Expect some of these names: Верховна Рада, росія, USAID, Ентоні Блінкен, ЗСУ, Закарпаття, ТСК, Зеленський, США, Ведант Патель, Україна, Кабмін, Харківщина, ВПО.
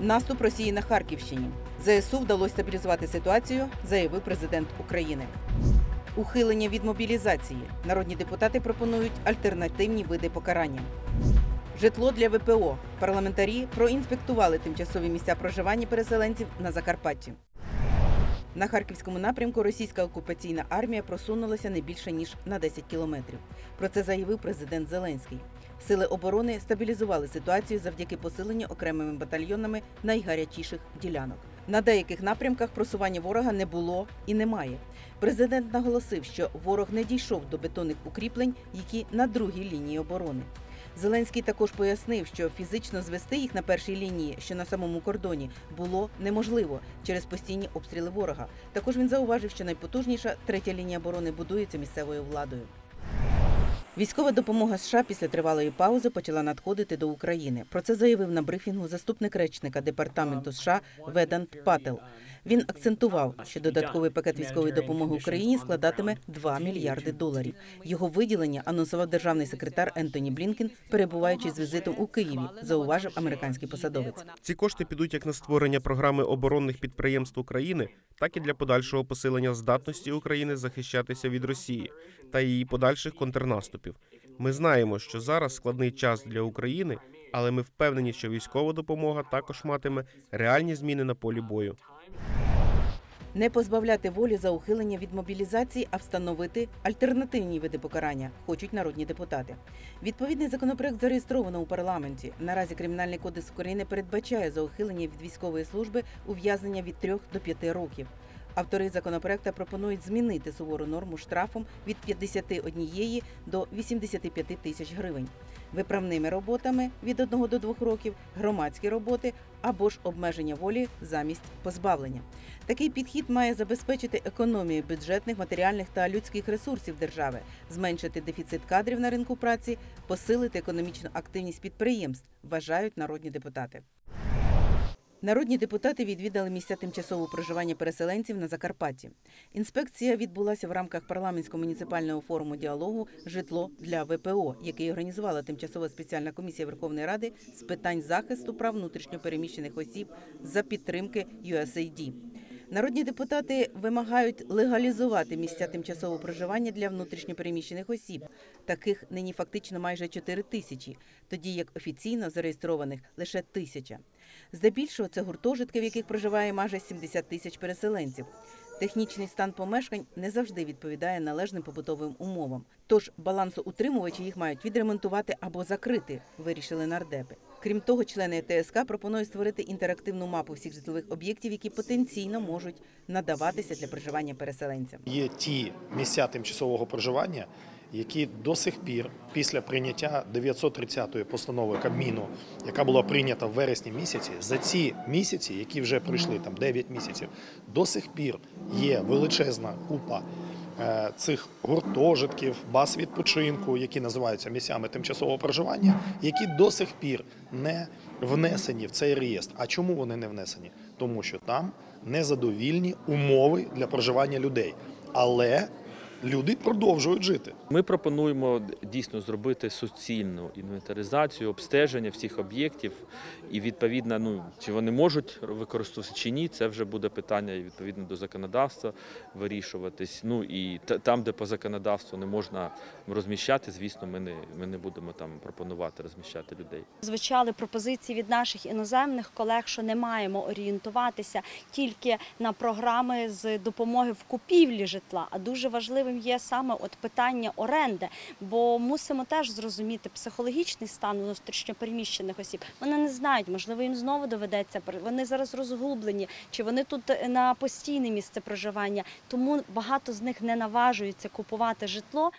Наступ Росії на Харківщині. ЗСУ вдалося стабілізувати ситуацію, заявив президент України. Ухилення від мобілізації. Народні депутати пропонують альтернативні види покарання. Житло для ВПО. Парламентарі проінспектували тимчасові місця проживання переселенців на Закарпатті. На Харківському напрямку російська окупаційна армія просунулася не більше, ніж на 10 кілометрів. Про це заявив президент Зеленський. Сили оборони стабілізували ситуацію завдяки посиленню окремими батальйонами найгарячіших ділянок. На деяких напрямках просування ворога не було і немає. Президент наголосив, що ворог не дійшов до бетонних укріплень, які на другій лінії оборони. Зеленський також пояснив, що фізично звести їх на першій лінії, що на самому кордоні, було неможливо через постійні обстріли ворога. Також він зауважив, що найпотужніша третя лінія оборони будується місцевою владою. Військова допомога США після тривалої паузи почала надходити до України. Про це заявив на брифінгу заступник речника Департаменту США Ведант Патель. Він акцентував, що додатковий пакет військової допомоги Україні складатиме $2 мільярди. Його виділення анонсував державний секретар Ентоні Блінкен, перебуваючи з візитом у Києві, зауважив американський посадовець. Ці кошти підуть як на створення програми оборонних підприємств України, так і для подальшого посилення здатності України захищатися від Росії та її подальших контрнаступів. Ми знаємо, що зараз складний час для України, але ми впевнені, що військова допомога також матиме реальні зміни на полі бою. Не позбавляти волі за ухилення від мобілізації, а встановити альтернативні види покарання, хочуть народні депутати. Відповідний законопроект зареєстровано у парламенті. Наразі Кримінальний кодекс України передбачає за ухилення від військової служби ув'язнення від 3 до 5 років. Автори законопроекту пропонують змінити сувору норму штрафом від 51 до 85 тисяч гривень, виправними роботами від 1 до 2 років, громадські роботи або ж обмеження волі замість позбавлення. Такий підхід має забезпечити економію бюджетних, матеріальних та людських ресурсів держави, зменшити дефіцит кадрів на ринку праці, посилити економічну активність підприємств, вважають народні депутати. Народні депутати відвідали місця тимчасового проживання переселенців на Закарпатті. Інспекція відбулася в рамках парламентського муніципального форуму діалогу «Житло для ВПО», який організувала тимчасова спеціальна комісія Верховної Ради з питань захисту прав внутрішньопереміщених осіб за підтримки USAID. Народні депутати вимагають легалізувати місця тимчасового проживання для внутрішньопереміщених осіб. Таких нині фактично майже 4 тисячі, тоді як офіційно зареєстрованих лише 1000. Здебільшого це гуртожитки, в яких проживає майже 70 тисяч переселенців. Технічний стан помешкань не завжди відповідає належним побутовим умовам. Тож балансоутримувачі їх мають відремонтувати або закрити, вирішили нардепи. Крім того, члени ТСК пропонують створити інтерактивну мапу всіх житлових об'єктів, які потенційно можуть надаватися для проживання переселенцям. Є ті місця тимчасового проживання, які до сих пір після прийняття 930-ї постанови Кабміну, яка була прийнята в вересні місяці, за ці місяці, які вже пройшли, там 9 місяців, до сих пір є величезна купа цих гуртожитків, баз відпочинку, які називаються місцями тимчасового проживання, які до сих пір не внесені в цей реєстр. А чому вони не внесені? Тому що там незадовільні умови для проживання людей. Але люди продовжують жити. Ми пропонуємо дійсно зробити суцільну інвентаризацію, обстеження всіх об'єктів і відповідно, чи вони можуть використовуватися чи ні, це вже буде питання і відповідно до законодавства вирішуватись. І там, де по законодавству не можна розміщати, звісно, ми не будемо там пропонувати розміщати людей. Звучали пропозиції від наших іноземних колег, що не маємо орієнтуватися тільки на програми з допомоги в купівлі житла, а дуже важливо є саме питання оренди, бо мусимо теж зрозуміти психологічний стан внутрішньопереміщених осіб. Вони не знають, можливо, їм знову доведеться, вони зараз розгублені, чи вони тут на постійне місце проживання, тому багато з них не наважуються купувати житло.